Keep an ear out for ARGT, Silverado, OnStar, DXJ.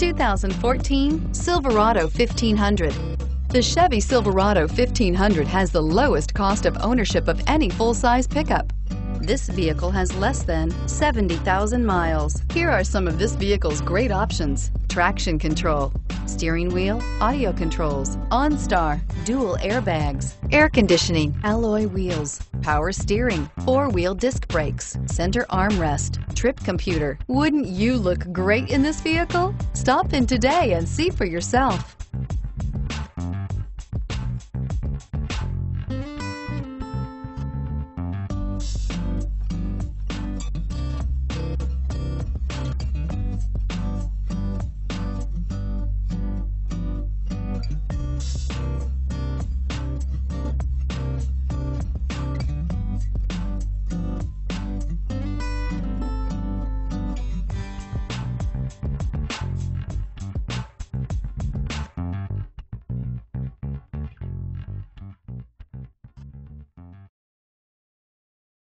2014 Silverado 1500. The Chevy Silverado 1500 has the lowest cost of ownership of any full-size pickup. This vehicle has less than 70,000 miles. Here are some of this vehicle's great options: traction control, steering wheel audio controls, OnStar, dual airbags, air conditioning, alloy wheels, power steering, four-wheel disc brakes, center armrest, trip computer. Wouldn't you look great in this vehicle? Stop in today and see for yourself.